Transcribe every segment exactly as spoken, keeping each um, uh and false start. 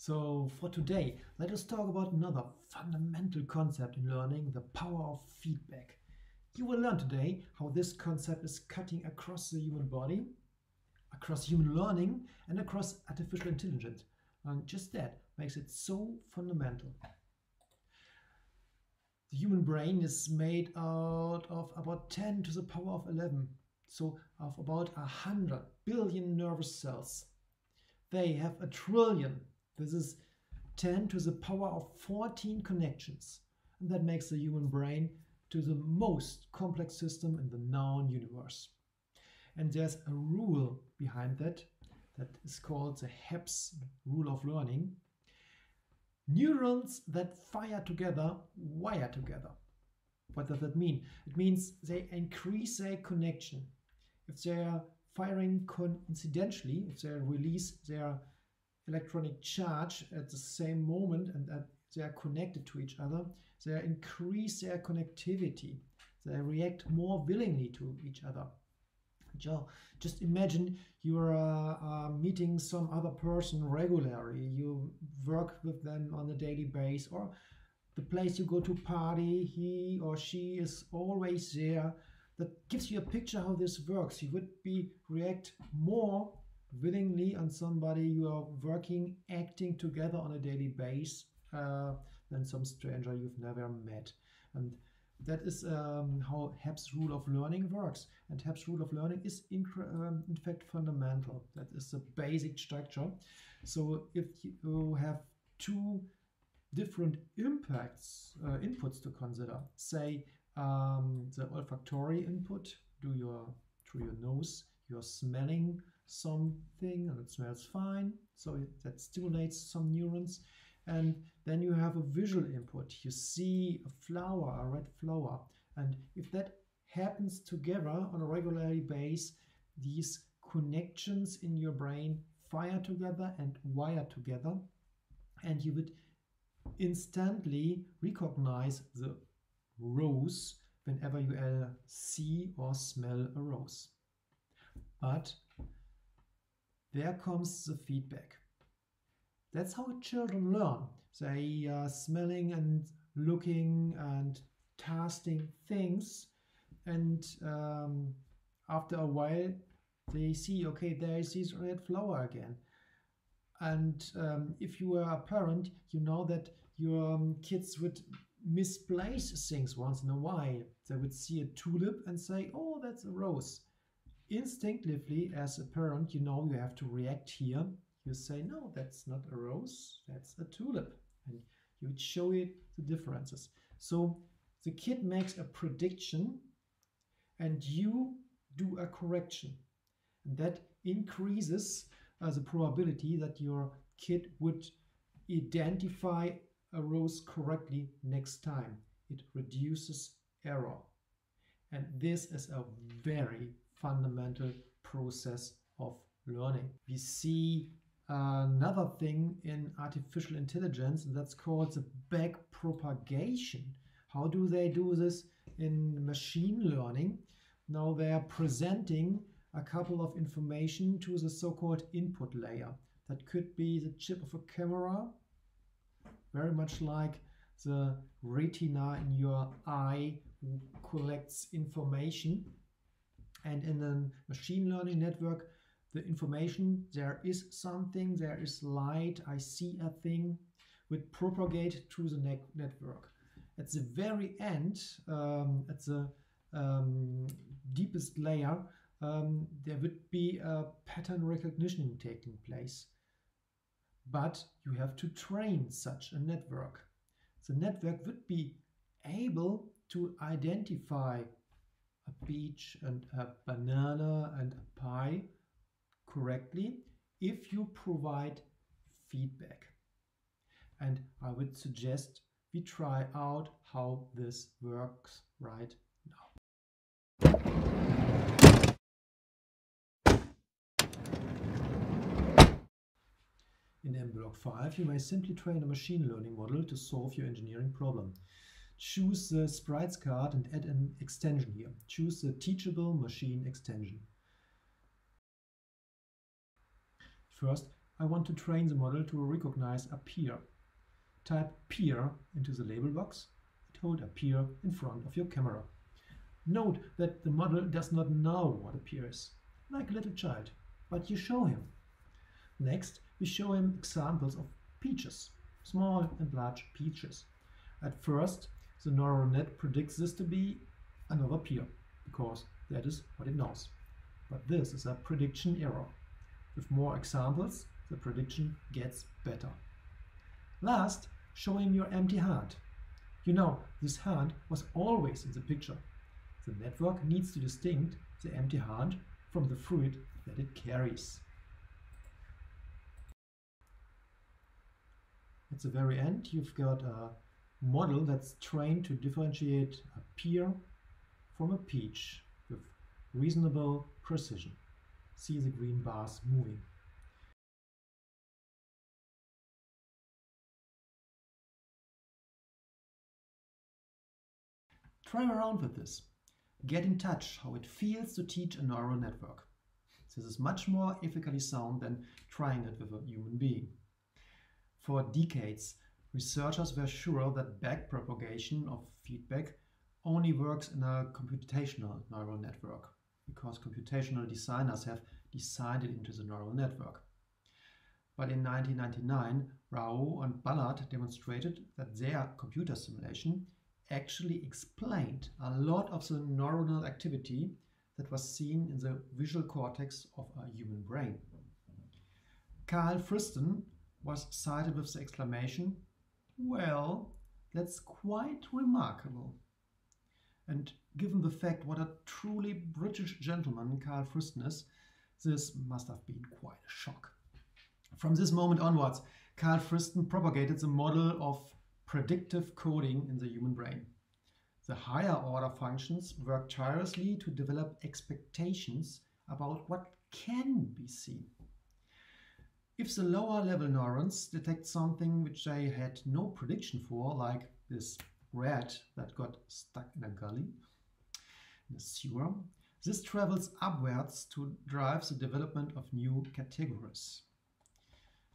So for today, let us talk about another fundamental concept in learning, the power of feedback. You will learn today how this concept is cutting across the human body, across human learning, and across artificial intelligence. And just that makes it so fundamental. The human brain is made out of about ten to the power of eleven, so of about one hundred billion nervous cells. They have a trillion. This is ten to the power of fourteen connections. And that makes the human brain to the most complex system in the known universe. And there's a rule behind that, that is called the Hebb's rule of learning. Neurons that fire together wire together. What does that mean? It means they increase their connection. If they are firing coincidentally, if they release their electronic charge at the same moment and that they are connected to each other, they increase their connectivity. They react more willingly to each other. Just imagine you are uh, meeting some other person regularly, you work with them on a daily basis, or the place you go to party, he or she is always there. That gives you a picture how this works. You would be react more willingly on somebody you are working, acting together on a daily basis uh, than some stranger you've never met. And that is um, how Hebb's rule of learning works. And Hebb's rule of learning is in, um, in fact fundamental. That is the basic structure. So if you have two different impacts, uh, inputs to consider, say um, the olfactory input do your, through your nose, you're smelling something and it smells fine, so that stimulates some neurons. And then you have a visual input. You see a flower, a red flower. And if that happens together on a regular basis, these connections in your brain fire together and wire together. And you would instantly recognize the rose whenever you uh, see or smell a rose. But there comes the feedback. That's how children learn. They are smelling and looking and tasting things, and um, after a while they see, okay, there is this red flower again. And um, if you are a parent, you know that your um, kids would misplace things once in a while. They would see a tulip and say, oh, that's a rose. Instinctively, as a parent, you know you have to react here. You say, no, that's not a rose, that's a tulip. And you would show it the differences. So the kid makes a prediction and you do a correction. And that increases uh, the probability that your kid would identify a rose correctly next time. It reduces error. And this is a very fundamental process of learning. We see another thing in artificial intelligence, and that's called the backpropagation. How do they do this in machine learning? Now they are presenting a couple of information to the so-called input layer. That could be the chip of a camera, very much like the retina in your eye collects information. And in a machine learning network, the information, there is something, there is light, I see a thing, would propagate through the ne network. At the very end, um, at the um, deepest layer, um, there would be a pattern recognition taking place. But you have to train such a network. The network would be able to identify a peach and a banana and a pie correctly if you provide feedback. And I would suggest we try out how this works right now. In mBlock five, you may simply train a machine learning model to solve your engineering problem. Choose the sprites card and add an extension here. Choose the Teachable Machine extension. First, I want to train the model to recognize a peer. Type peer into the label box and hold a peer in front of your camera. Note that the model does not know what a peer is, like a little child, but you show him. Next, we show him examples of peaches, small and large peaches. At first, the neural net predicts this to be another peer, because that is what it knows. But this is a prediction error. With more examples, the prediction gets better. Last, show him your empty hand. You know, this hand was always in the picture. The network needs to distinguish the empty hand from the fruit that it carries. At the very end, you've got a model that's trained to differentiate a pear from a peach with reasonable precision. See the green bars moving. Try around with this. Get in touch how it feels to teach a neural network. This is much more ethically sound than trying it with a human being. For decades, researchers were sure that backpropagation of feedback only works in a computational neural network, because computational designers have designed it into the neural network. But in nineteen ninety-nine, Rao and Ballard demonstrated that their computer simulation actually explained a lot of the neuronal activity that was seen in the visual cortex of a human brain. Karl Friston was cited with the exclamation, "Well, that's quite remarkable." And given the fact what a truly British gentleman Karl Friston is, this must have been quite a shock. From this moment onwards, Karl Friston propagated the model of predictive coding in the human brain. The higher order functions work tirelessly to develop expectations about what can be seen. If the lower level neurons detect something which they had no prediction for, like this rat that got stuck in a gully, in a sewer, this travels upwards to drive the development of new categories.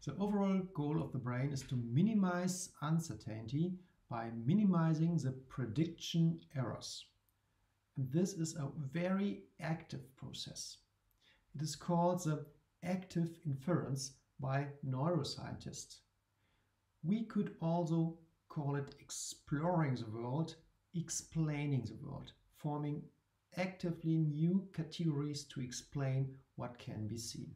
The overall goal of the brain is to minimize uncertainty by minimizing the prediction errors. And this is a very active process. It is called the active inference by neuroscientists. We could also call it exploring the world, explaining the world, forming actively new categories to explain what can be seen.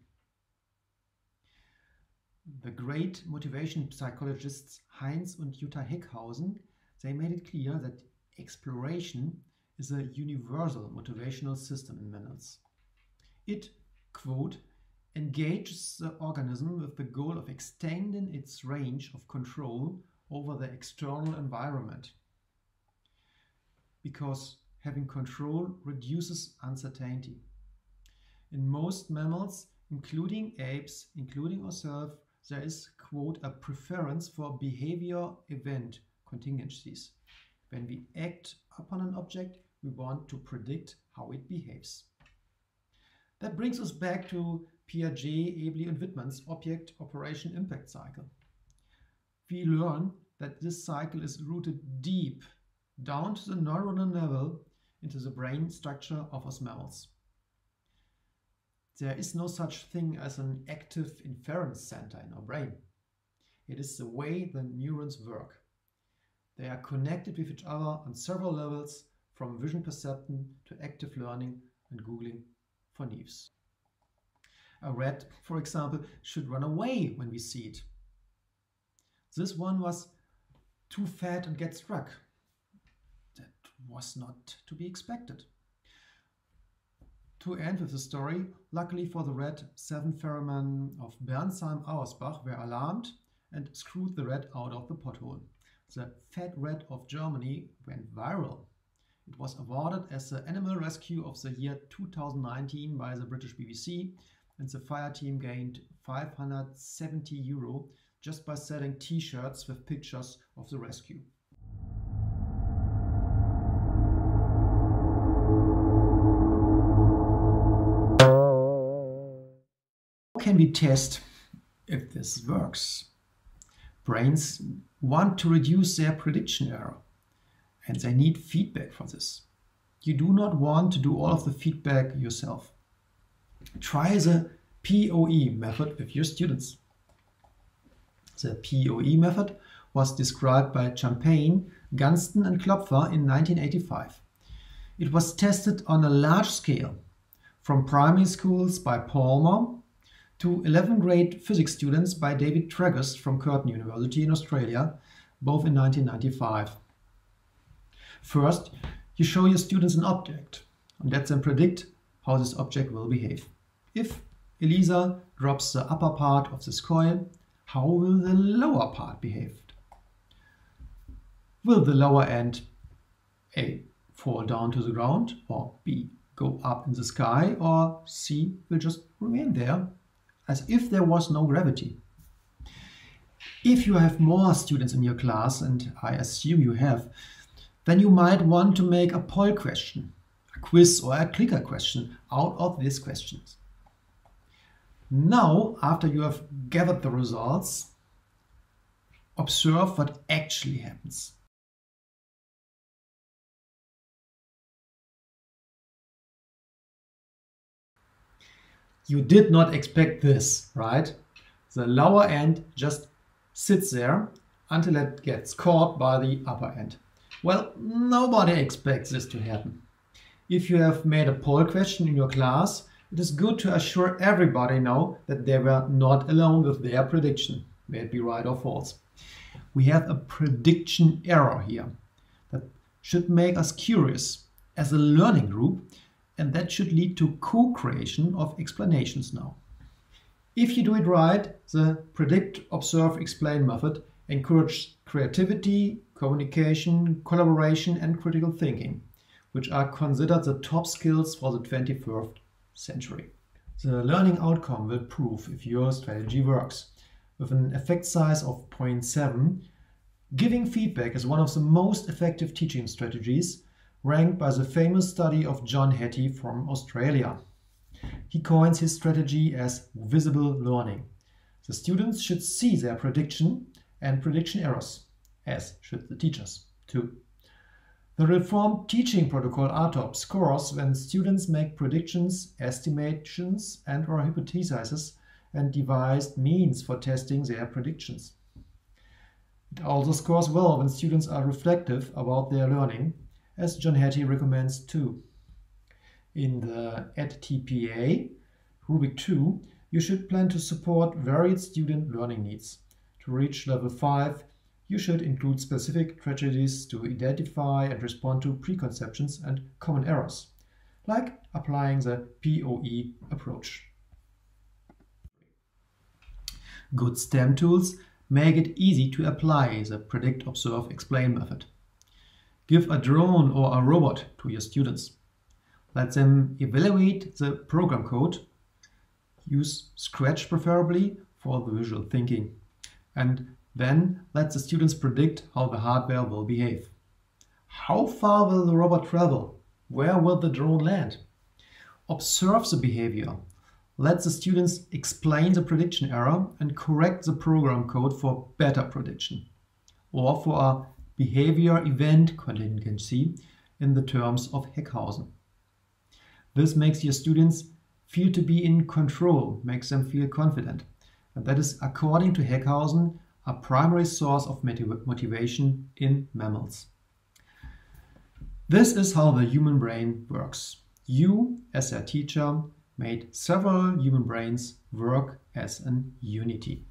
The great motivation psychologists Heinz and Jutta Heckhausen, they made it clear that exploration is a universal motivational system in mammals. It, quote, engages the organism with the goal of extending its range of control over the external environment, because having control reduces uncertainty. In most mammals, including apes, including ourselves, there is, quote, a preference for behavior event contingencies. When we act upon an object, we want to predict how it behaves. That brings us back to Piaget, Abele and Wittmann's object operation impact cycle. We learn that this cycle is rooted deep down to the neuronal level into the brain structure of us mammals. There is no such thing as an active inference center in our brain. It is the way the neurons work. They are connected with each other on several levels, from vision perception to active learning and Googling for news. A rat, for example, should run away when we see it. This one was too fat and gets struck. That was not to be expected. To end with the story, luckily for the rat, seven ferrymen of Bernsheim-Auersbach were alarmed and screwed the rat out of the pothole. The fat rat of Germany went viral. It was awarded as the Animal Rescue of the Year two thousand nineteen by the British B B C, and the fire team gained five hundred seventy euro just by selling t-shirts with pictures of the rescue. Can we test if this works. Brains want to reduce their prediction error, and they need feedback for this. You do not want to do all of the feedback yourself. Try the P O E method with your students. The P O E method was described by Champagne, Gunsten and Klopfer in nineteen eighty-five. It was tested on a large scale, from primary schools by Palmer to eleventh grade physics students by David Treagust from Curtin University in Australia, both in nineteen ninety-five. First, you show your students an object and let them predict how this object will behave. If Elisa drops the upper part of this coil, how will the lower part behave? Will the lower end A fall down to the ground, or B go up in the sky, or C will just remain there as if there was no gravity? If you have more students in your class, and I assume you have, then you might want to make a poll question, a quiz or a clicker question out of these questions. Now, after you have gathered the results, observe what actually happens. You did not expect this, right? The lower end just sits there until it gets caught by the upper end. Well, nobody expects this to happen. If you have made a poll question in your class, it is good to assure everybody now that they were not alone with their prediction, may it be right or false. We have a prediction error here that should make us curious as a learning group, and that should lead to co-creation of explanations now. If you do it right, the predict, observe, explain method encourages creativity, communication, collaboration and critical thinking, which are considered the top skills for the twenty-first century. The learning outcome will prove if your strategy works. With an effect size of zero point seven, giving feedback is one of the most effective teaching strategies, ranked by the famous study of John Hattie from Australia. He coins his strategy as visible learning. The students should see their prediction and prediction errors, as should the teachers, too. The reformed teaching protocol R T O P scores when students make predictions, estimations and or hypothesizes and devised means for testing their predictions. It also scores well when students are reflective about their learning, as John Hattie recommends too. In the A T P A, Rubric two, you should plan to support varied student learning needs. To reach level five, you should include specific strategies to identify and respond to preconceptions and common errors, like applying the P O E approach. Good STEM tools make it easy to apply the predict, observe, explain method. Give a drone or a robot to your students. Let them evaluate the program code. Use Scratch preferably for the visual thinking. And then let the students predict how the hardware will behave. How far will the robot travel? Where will the drone land? Observe the behavior. Let the students explain the prediction error and correct the program code for better prediction, or for a behavior event contingency in the terms of Heckhausen. This makes your students feel to be in control, makes them feel confident. And that is, according to Heckhausen, a primary source of motivation in mammals. This is how the human brain works. You, as a teacher, made several human brains work as an unity.